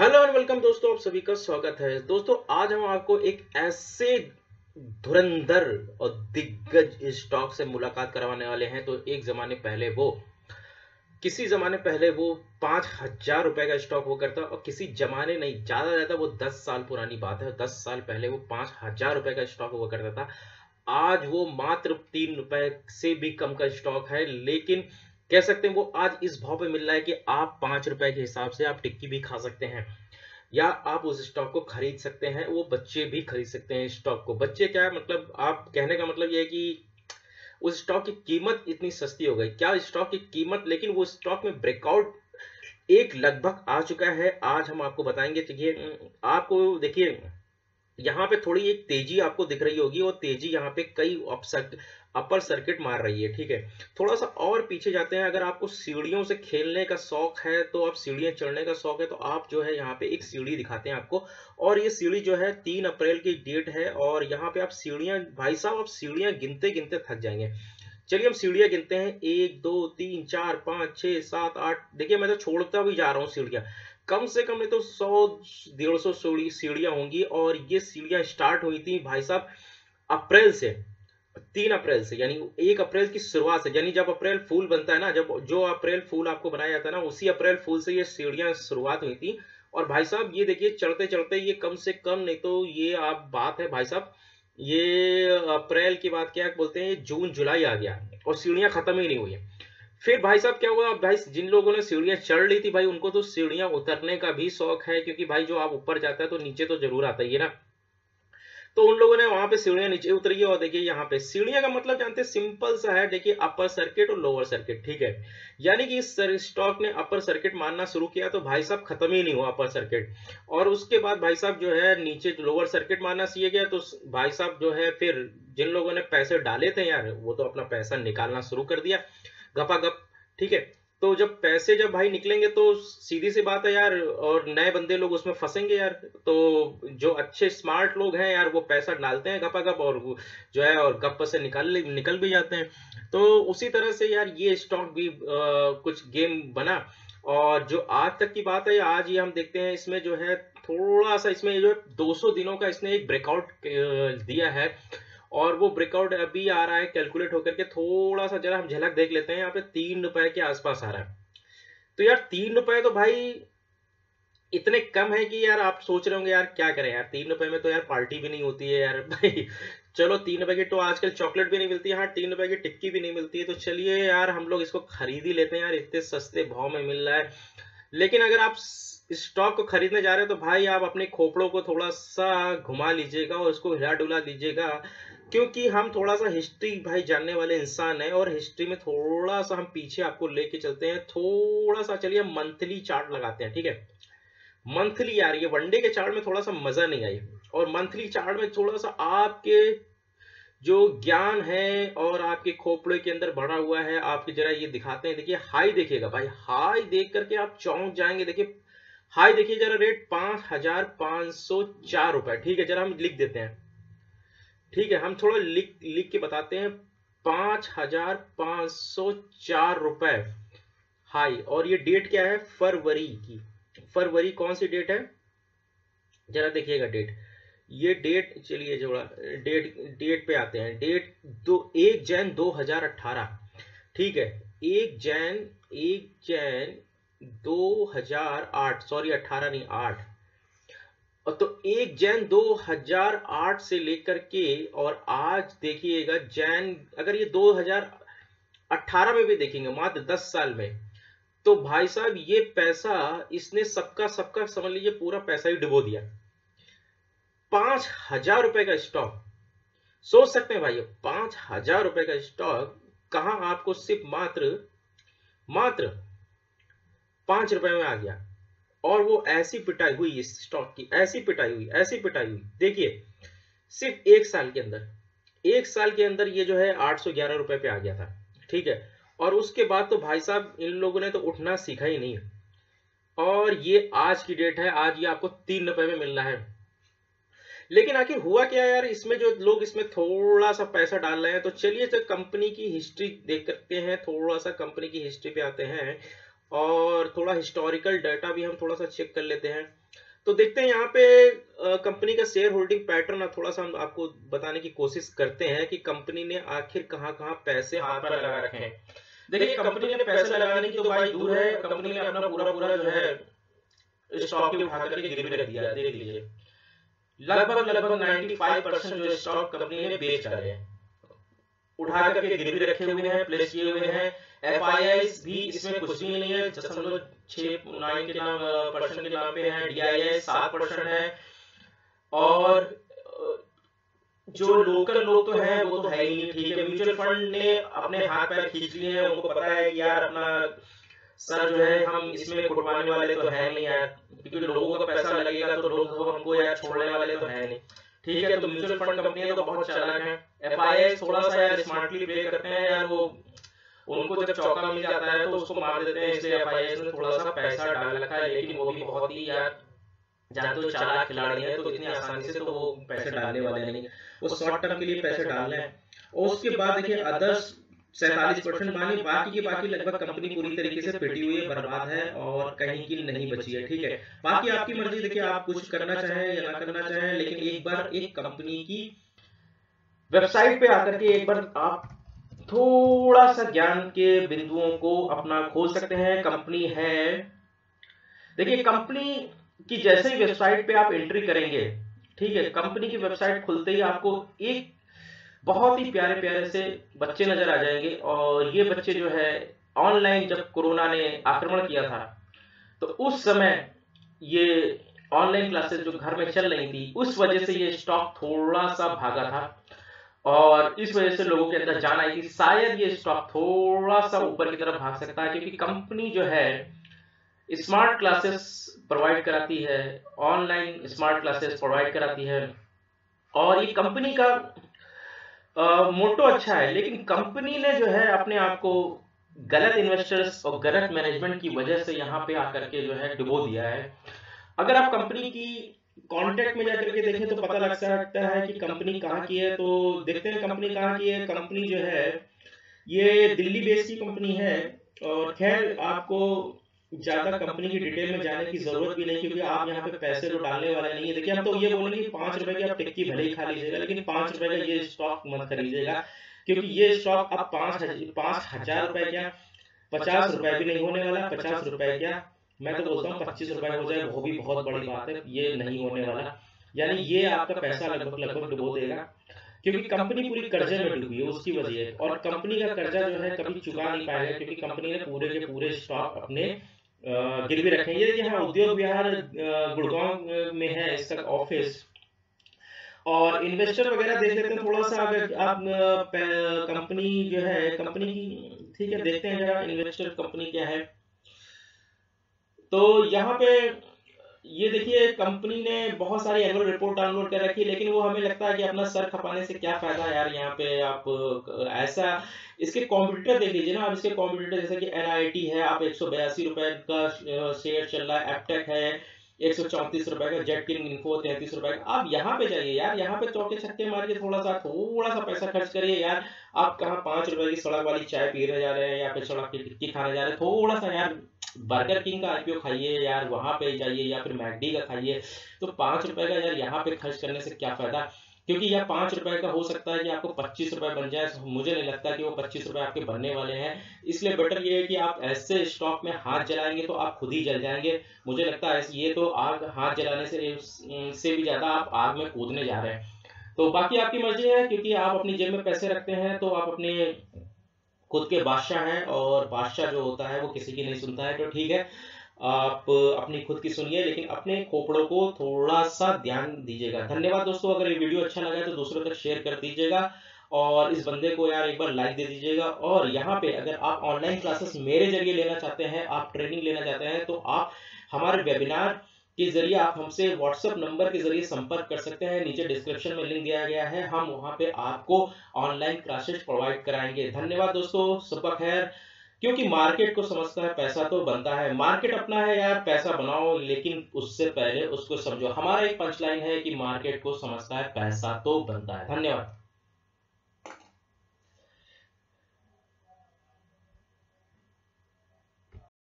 Hello and welcome दोस्तों, आप सभी का स्वागत है। दोस्तों आज हम आपको एक ऐसे धुरंधर और दिग्गज स्टॉक से मुलाकात करवाने वाले हैं। तो किसी जमाने पहले वो 5,000 रुपए का स्टॉक वो करता, और किसी जमाने नहीं, ज्यादा ज्यादा वो 10 साल पुरानी बात है, 10 साल पहले वो 5,000 रुपए का स्टॉक वो करता था। आज वो मात्र 3 रुपए से भी कम का स्टॉक है, लेकिन कह सकते हैं वो आज इस भाव पे मिल रहा है कि आप 5 रुपए के हिसाब से आप टिक्की भी खा सकते हैं या आप उस स्टॉक को खरीद सकते हैं। वो बच्चे भी खरीद सकते हैं स्टॉक को। बच्चे क्या मतलब, आप कहने का मतलब ये है कि उस स्टॉक की कीमत इतनी सस्ती हो गई। क्या स्टॉक की कीमत, लेकिन वो स्टॉक में ब्रेकआउट एक लगभग आ चुका है। आज हम आपको बताएंगे। देखिए, आपको देखिए यहाँ पे थोड़ी एक तेजी आपको दिख रही होगी, और तेजी यहाँ पे कई अपर सर्किट मार रही है। ठीक है, थोड़ा सा और पीछे जाते हैं। अगर आपको सीढ़ियों से खेलने का शौक है, तो आप सीढ़ियां चढ़ने का शौक है, तो आप जो है यहाँ पे एक सीढ़ी दिखाते हैं आपको। और ये सीढ़ी जो है 3 अप्रैल की डेट है, और यहाँ पे आप सीढ़ियां, भाई साहब आप सीढ़ियां गिनते गिनते थक जाएंगे। चलिए हम सीढ़ियां गिनते हैं, 1 2 3 4 5 6 7 8। देखिए मैं तो छोड़ता भी जा रहा हूँ सीढ़ियां, कम से कम नहीं तो 100-150 सीढ़ियां होंगी। और ये सीढ़ियां स्टार्ट हुई थी भाई साहब 3 अप्रैल से, यानी 1 अप्रैल की शुरुआत से, यानी जब अप्रैल फूल बनता है ना, जब जो अप्रैल फूल आपको बनाया जाता है ना, उसी अप्रैल फूल से ये सीढ़ियां शुरुआत हुई थी। और भाई साहब ये देखिए चढ़ते चढ़ते ये कम से कम नहीं तो ये आप बात है भाई साहब, ये अप्रैल की बात क्या बोलते हैं, जून जुलाई आ गया और सीढ़ियां खत्म ही नहीं हुई है। फिर भाई साहब क्या हुआ, भाई जिन लोगों ने सीढ़ियां चढ़ ली थी भाई उनको तो सीढ़ियां उतरने का भी शौक है, क्योंकि भाई जो आप ऊपर जाता है तो नीचे तो जरूर आता ही है ना। तो उन लोगों ने वहां पे सीढ़ियां नीचे उतरी, और देखिए यहाँ पे सीढ़ियां का मतलब जानते हैं, सिंपल सा है। देखिए अपर सर्किट और लोअर सर्किट, ठीक है, यानी कि इस स्टॉक ने अपर सर्किट मारना शुरू किया तो भाई साहब खत्म ही नहीं हुआ अपर सर्किट। और उसके बाद भाई साहब जो है नीचे लोअर सर्किट मारना सीख गया, तो भाई साहब जो है फिर जिन लोगों ने पैसे डाले थे यार, वो तो अपना पैसा निकालना शुरू कर दिया गपागप। ठीक है, तो जब पैसे जब भाई निकलेंगे तो सीधी सी बात है यार, और नए बंदे लोग उसमें फंसेंगे यार। तो जो अच्छे स्मार्ट लोग हैं यार वो पैसा डालते हैं गपागप, और जो है और गप से निकल भी जाते हैं। तो उसी तरह से यार ये स्टॉक भी कुछ गेम बना, और जो आज तक की बात है, आज ये हम देखते हैं इसमें जो है थोड़ा सा, इसमें जो 200 दिनों का इसने एक ब्रेकआउट दिया है, और वो ब्रेकआउट अभी आ रहा है कैलकुलेट होकर के। थोड़ा सा जरा हम झलक देख लेते हैं, यहाँ पे 3 रुपए के आसपास आ रहा है। तो यार 3 रुपए तो भाई इतने कम है कि यार आप सोच रहे होंगे यार क्या करें यार, 3 रुपए में तो यार पार्टी भी नहीं होती है यार भाई। चलो 3 रुपए की तो आजकल चॉकलेट भी नहीं मिलती है, हाँ 3 रुपए की टिक्की भी नहीं मिलती है। तो चलिए यार हम लोग इसको खरीद ही लेते हैं यार, इतने सस्ते भाव में मिल रहा है। लेकिन अगर आप स्टॉक को खरीदने जा रहे हो तो भाई आप अपने खोपड़ों को थोड़ा सा घुमा लीजिएगा और उसको हिला डुला दीजिएगा, क्योंकि हम थोड़ा सा हिस्ट्री भाई जानने वाले इंसान हैं, और हिस्ट्री में थोड़ा सा हम पीछे आपको लेके चलते हैं थोड़ा सा। चलिए हम मंथली चार्ट लगाते हैं, ठीक है मंथली। यार ये वनडे के चार्ट में थोड़ा सा मजा नहीं आई, और मंथली चार्ट में थोड़ा सा आपके जो ज्ञान है और आपके खोपड़े के अंदर भरा हुआ है आपके, जरा ये दिखाते हैं। देखिए हाई देखिएगा भाई, हाई देख करके आप चौंक जाएंगे। देखिए हाई देखिए जरा, रेट 5,504 रुपए, ठीक है जरा हम लिख देते हैं, ठीक है हम थोड़ा लिख के बताते हैं, 5,504 रुपए हाई। और ये डेट क्या है, फरवरी की। फरवरी कौन सी डेट है जरा देखिएगा डेट, ये डेट, चलिए जोड़ा डेट पे आते हैं। डेट 1 जनवरी 2018, ठीक है 1 जनवरी 2008, सॉरी 18 नहीं 8। तो 1 जनवरी 2008 से लेकर के और आज देखिएगा अगर ये 2018 में भी देखेंगे, मात्र 10 साल में, तो भाई साहब ये पैसा इसने सबका समझ लीजिए पूरा पैसा ही डुबो दिया। 5,000 रुपए का स्टॉक, सोच सकते हैं भाई 5,000 रुपए का स्टॉक कहां आपको सिर्फ मात्र 5 रुपए में आ गया। और वो ऐसी पिटाई हुई इस स्टॉक की, ऐसी पिटाई हुई। देखिए सिर्फ 1 साल के अंदर, 1 साल के अंदर ये जो है 811 रुपए पे आ गया था, ठीक है। और उसके बाद तो भाई साहब इन लोगों ने तो उठना सीखा ही नहीं। और ये आज की डेट है, आज ये आपको 3 रुपए में मिल रहा है। लेकिन आखिर हुआ क्या यार, इसमें जो लोग इसमें थोड़ा सा पैसा डाल रहे हैं, तो चलिए तो कंपनी की हिस्ट्री देख करते हैं, थोड़ा सा कंपनी की हिस्ट्री पे आते हैं, और थोड़ा हिस्टोरिकल डाटा भी हम थोड़ा सा चेक कर लेते हैं। तो देखते हैं यहाँ पे कंपनी का शेयर होल्डिंग पैटर्न थोड़ा सा हम आपको बताने की कोशिश करते हैं कि कंपनी ने आखिर कहां-कहां पैसे हाथ पर लगा रखे हैं। देखिए कंपनी ने पैसे लगाने की तो भाई दूर है, कंपनी ने अपना पूरा जो है स्टॉक के उठा करके गिरवी रख दिया। देख लीजिए लगभग 95% जो स्टॉक कंपनी ने बेच डाले हैं, उठा करके गिरवी रखे हुए हैं, प्लेस किए हुए हैं। एफआईआईस भी इसमें कुछ भी नहीं है, 6.9 के नाम परसेंट के नाम पे है, डीआईआई 7% है, और जो लोकल लोग तो है वो तो है ही नहीं। ठीक है, म्यूचुअल फंड ने अपने हाथ पैर खींच लिए हैं, उनको पता है कि यार अपना सर जो है हम इसमें कुटवाने वाले तो है नहीं यार, क्योंकि लोगों का पैसा लगेगा तो लोग हमको यार छोड़ने वाले तो है नहीं। ठीक है, तो म्यूचुअल फंड कंपनियां तो बहुत चालाक हैं, एफआईआई थोड़ा सा यार स्मार्टली प्ले करते हैं यार, वो उनको जब चौका मिल जाता है तो उसको मार देते हैं, इसलिए एफआईआई ने थोड़ा सा पैसा डाल रखा है, लेकिन वो भी बहुत ही यार जानते हो चालाक खिलाड़ी है, तो इतनी आसानी से तो वो पैसे डालने वाले नहीं, वो शॉर्ट टर्म के लिए पैसे डाल रहे हैं। और उसके बाद देखिए अदर्स 47% मानी बाकी के बाकी लगभग कंपनी पूरी तरीके से पिटी हुई है, बर्बाद है और कहीं की नहीं बची है। ठीक है, बाकी आपकी मर्जी, देखिए आप कुछ करना चाहें या ना करना चाहें, लेकिन एक बार एक कंपनी की वेबसाइट पे आकर के एक बार आप थोड़ा सा ज्ञान के बिंदुओं को अपना खोल सकते हैं। कंपनी है, देखिए कंपनी की जैसे ही वेबसाइट पे आप एंट्री करेंगे, ठीक है, कंपनी की वेबसाइट खुलते ही आपको एक बहुत ही प्यारे प्यारे से बच्चे नजर आ जाएंगे, और ये बच्चे जो है ऑनलाइन जब कोरोना ने आक्रमण किया था तो उस समय ये ऑनलाइन क्लासेस जो घर में चल रही थी उस वजह से ये स्टॉक थोड़ा सा भागा था, और इस वजह से लोगों के अंदर जान आई थी शायद ये स्टॉक थोड़ा सा ऊपर की तरफ भाग सकता है, क्योंकि कंपनी जो है स्मार्ट क्लासेस प्रोवाइड कराती है, ऑनलाइन स्मार्ट क्लासेस प्रोवाइड कराती है, और ये कंपनी का मोटो अच्छा है। लेकिन कंपनी ने जो है अपने आप को गलत इन्वेस्टर्स और गलत मैनेजमेंट की वजह से यहाँ पे आकर के जो है डुबो दिया है। अगर आप कंपनी की कॉन्टेक्ट में जाकर के देखें तो पता लग सकता है कि कंपनी कहाँ की है, तो देखते हैं कंपनी कहाँ की है। कंपनी जो है ये दिल्ली बेस्ड की कंपनी है, और खैर आपको ज्यादा कंपनी की डिटेल में जाने की जरूरत भी नहीं, क्योंकि आप यहाँ पे पैसे तो डालने वाले नहीं है। देखिए हम तो ये बोलेंगे कि 5 रुपए की आप टिक्की भले ही खा लीजिएगा, लेकिन 5 रुपए का ये स्टॉक मत खरीदिएगा, क्योंकि ये स्टॉक अब 5,000 रुपए क्या 50 रुपए भी नहीं होने वाला, 50 रुपए क्या मैं तो बोलता हूँ 25 रुपए हो जाए वो भी बहुत बड़ी बात है, ये नहीं होने वाला। यानी ये आपका पैसा लगभग डुबो देगा, क्योंकि कंपनी पूरी कर्जे में डूबी है उसकी वजह, और कंपनी का कर्जा जो है कभी चुका नहीं पाएगा, क्योंकि कंपनी ने पूरे के पूरे स्टॉक अपने गिरवी रखे। ये देखिए हाँ, उद्योग विहार गुड़गांव में है इसका ऑफिस, और इन्वेस्टर वगैरह देख लेते हैं थोड़ा सा। अगर आप कंपनी जो है कंपनी की, ठीक है देखते हैं जरा इन्वेस्टर कंपनी क्या है, तो यहाँ पे ये देखिए कंपनी ने बहुत सारी एनुअल रिपोर्ट डाउनलोड कर रखी है, लेकिन वो हमें लगता है कि अपना सर खपाने से क्या फायदा यार। यहाँ पे आप ऐसा इसके कंप्यूटर देख लीजिए ना, आप इसके कंप्यूटर जैसे कि एनआईटी है, आप 182 रुपए का शेयर चल रहा है, एपटेक है 134 रुपए का, जेट किंग इन्फो 33 रुपए का। आप यहाँ पे जाइए यार, यहाँ पे चौके छक्के मार के थोड़ा सा पैसा खर्च करिए यार। आप कहाँ 5 रुपए की सड़क वाली चाय पी रहे जा रहे हैं, या फिर सड़क की टिक्की खाने जा रहे हैं। थोड़ा सा यार बर्गर किंग का आईपीओ खाइए यार, वहां पे जाइए, या फिर मैकडी का खाइए। तो 5 रुपए का यार यहाँ पे खर्च करने से क्या फायदा, क्योंकि यह 5 रुपए का हो सकता है कि आपको 25 रुपए बन जाए। मुझे नहीं लगता कि वो 25 रुपए आपके बनने वाले हैं, इसलिए बेटर ये है कि आप ऐसे स्टॉक में हाथ जलाएंगे तो आप खुद ही जल जाएंगे। मुझे लगता है ये तो आग हाथ जलाने से भी ज्यादा आप आग में कूदने जा रहे हैं। तो बाकी आपकी मर्जी है, क्योंकि आप अपनी जेब में पैसे रखते हैं तो आप अपने खुद के बादशाह हैं, और बादशाह जो होता है वो किसी की नहीं सुनता है। तो ठीक है, आप अपनी खुद की सुनिए, लेकिन अपने खोपड़ों को थोड़ा सा ध्यान दीजिएगा। धन्यवाद दोस्तों, अगर ये वीडियो अच्छा लगा तो दूसरों तक शेयर कर दीजिएगा, और इस बंदे को यार एक बार लाइक दे दीजिएगा। और यहाँ पे अगर आप ऑनलाइन क्लासेस मेरे जरिए लेना चाहते हैं, आप ट्रेनिंग लेना चाहते हैं, तो आप हमारे वेबिनार के जरिए आप हमसे व्हाट्सएप नंबर के जरिए संपर्क कर सकते हैं। नीचे डिस्क्रिप्शन में लिंक दिया गया है, हम वहां पे आपको ऑनलाइन क्लासेस प्रोवाइड कराएंगे। धन्यवाद दोस्तों, सुबह खैर। क्योंकि मार्केट को समझता है, पैसा तो बनता है, मार्केट अपना है यार, पैसा बनाओ, लेकिन उससे पहले उसको समझो। हमारा एक पंचलाइन है कि मार्केट को समझता है, पैसा तो बनता है। धन्यवाद।